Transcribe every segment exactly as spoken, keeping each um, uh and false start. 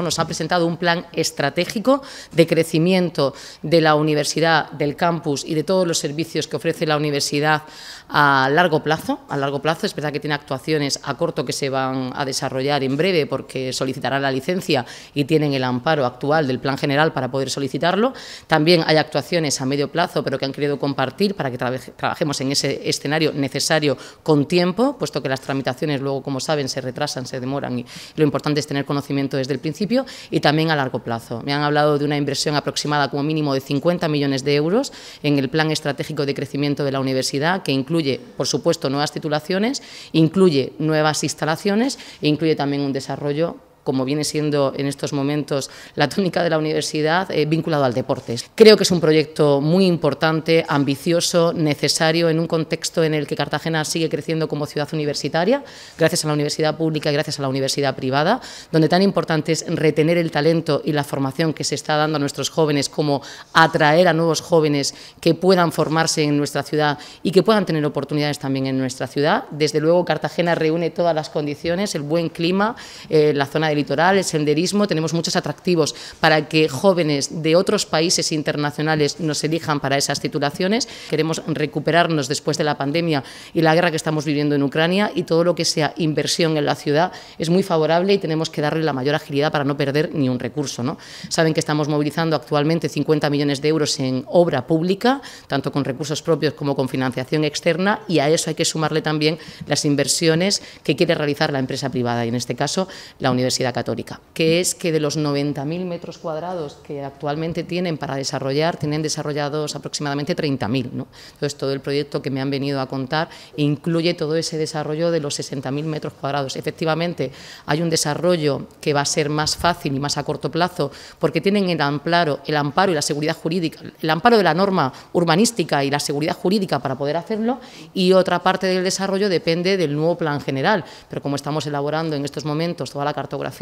Nos ha presentado un plan estratégico de crecimiento de la universidad, del campus y de todos los servicios que ofrece la universidad a largo plazo. A largo plazo es verdad que tiene actuaciones a corto que se van a desarrollar en breve porque solicitarán la licencia y tienen el amparo actual del plan general para poder solicitarlo. También hay actuaciones a medio plazo pero que han querido compartir para que trabe- trabajemos en ese escenario necesario con tiempo, puesto que las tramitaciones luego, como saben, se retrasan, se demoran y lo importante es tener conocimiento desde el principio y también a largo plazo. Me han hablado de una inversión aproximada como mínimo de cincuenta millones de euros en el plan estratégico de crecimiento de la universidad, que incluye, por supuesto, nuevas titulaciones, incluye nuevas instalaciones e incluye también un desarrollo, como viene siendo en estos momentos la tónica de la universidad, eh, vinculado al deporte. Creo que es un proyecto muy importante, ambicioso, necesario, en un contexto en el que Cartagena sigue creciendo como ciudad universitaria, gracias a la universidad pública y gracias a la universidad privada, donde tan importante es retener el talento y la formación que se está dando a nuestros jóvenes, como atraer a nuevos jóvenes que puedan formarse en nuestra ciudad y que puedan tener oportunidades también en nuestra ciudad. Desde luego, Cartagena reúne todas las condiciones, el buen clima, eh, la zona de litoral, el senderismo, tenemos muchos atractivos para que jóvenes de otros países internacionales nos elijan para esas titulaciones. Queremos recuperarnos después de la pandemia y la guerra que estamos viviendo en Ucrania, y todo lo que sea inversión en la ciudad es muy favorable y tenemos que darle la mayor agilidad para no perder ni un recurso, ¿no? Saben que estamos movilizando actualmente cincuenta millones de euros en obra pública, tanto con recursos propios como con financiación externa, y a eso hay que sumarle también las inversiones que quiere realizar la empresa privada y en este caso la Universidad Católica, que es que de los noventa mil metros cuadrados que actualmente tienen para desarrollar, tienen desarrollados aproximadamente treinta mil, ¿no? Entonces, todo el proyecto que me han venido a contar incluye todo ese desarrollo de los sesenta mil metros cuadrados. Efectivamente, hay un desarrollo que va a ser más fácil y más a corto plazo, porque tienen el amparo, el amparo y la seguridad jurídica, el amparo de la norma urbanística y la seguridad jurídica para poder hacerlo, y otra parte del desarrollo depende del nuevo plan general, pero como estamos elaborando en estos momentos toda la cartografía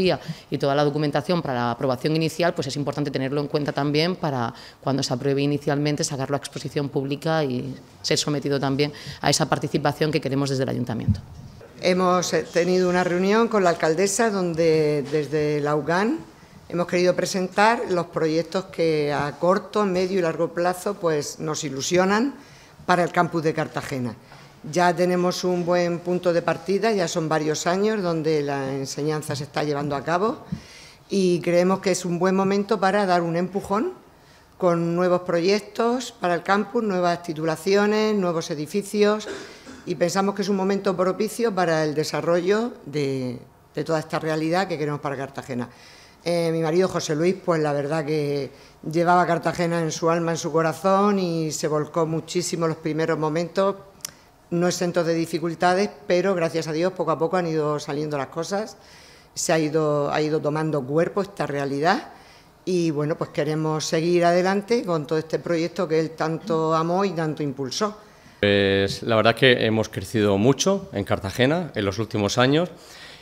y toda la documentación para la aprobación inicial, pues es importante tenerlo en cuenta también para cuando se apruebe inicialmente sacarlo a exposición pública y ser sometido también a esa participación que queremos desde el ayuntamiento. Hemos tenido una reunión con la alcaldesa donde desde la U G A N hemos querido presentar los proyectos que a corto, medio y largo plazo pues nos ilusionan para el campus de Cartagena. Ya tenemos un buen punto de partida, ya son varios años donde la enseñanza se está llevando a cabo y creemos que es un buen momento para dar un empujón con nuevos proyectos para el campus, nuevas titulaciones, nuevos edificios, y pensamos que es un momento propicio para el desarrollo de, de toda esta realidad que queremos para Cartagena. Eh, mi marido José Luis, pues la verdad que llevaba Cartagena en su alma, en su corazón, y se volcó muchísimo los primeros momentos, no exentos de dificultades, pero gracias a Dios poco a poco han ido saliendo las cosas, se ha ido, ha ido tomando cuerpo esta realidad y bueno, pues queremos seguir adelante con todo este proyecto que él tanto amó y tanto impulsó. Pues la verdad es que hemos crecido mucho en Cartagena en los últimos años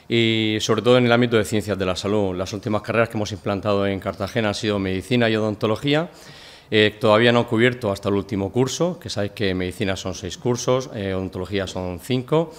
y sobre todo en el ámbito de ciencias de la salud. Las últimas carreras que hemos implantado en Cartagena han sido Medicina y Odontología. Eh, todavía no he cubierto hasta el último curso, que sabéis que Medicina son seis cursos, eh, Odontología son cinco,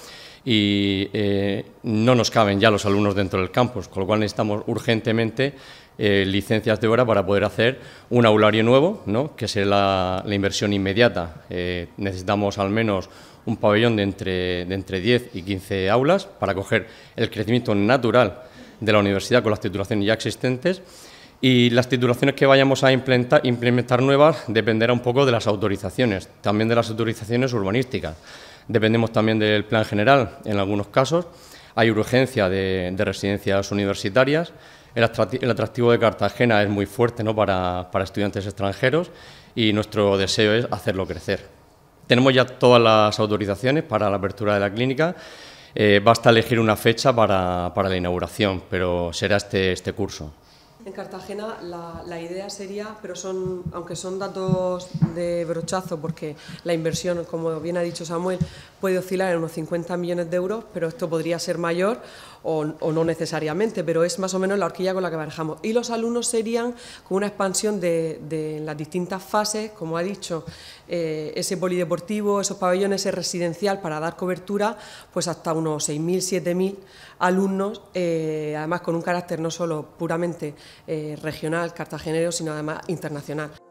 y eh, no nos caben ya los alumnos dentro del campus, con lo cual necesitamos urgentemente eh, licencias de hora para poder hacer un aulario nuevo, ¿no?, que será la, la inversión inmediata. Eh, necesitamos al menos un pabellón de entre, de entre diez y quince aulas para coger el crecimiento natural de la universidad con las titulaciones ya existentes. Y las titulaciones que vayamos a implementar, implementar nuevas dependerá un poco de las autorizaciones, también de las autorizaciones urbanísticas. Dependemos también del plan general en algunos casos. Hay urgencia de, de residencias universitarias. El atractivo de Cartagena es muy fuerte, ¿no?, para, para estudiantes extranjeros, y nuestro deseo es hacerlo crecer. Tenemos ya todas las autorizaciones para la apertura de la clínica. Eh, basta elegir una fecha para, para la inauguración, pero será este, este curso. En Cartagena la, la idea sería, pero son, aunque son datos de brochazo, porque la inversión, como bien ha dicho Samuel, puede oscilar en unos cincuenta millones de euros, pero esto podría ser mayor o, o no necesariamente, pero es más o menos la horquilla con la que barajamos. Y los alumnos serían con una expansión de, de las distintas fases, como ha dicho, eh, ese polideportivo, esos pabellones, ese residencial, para dar cobertura pues hasta unos seis mil, siete mil alumnos, eh, además con un carácter no solo puramente eh, regional, cartagenero, sino además internacional.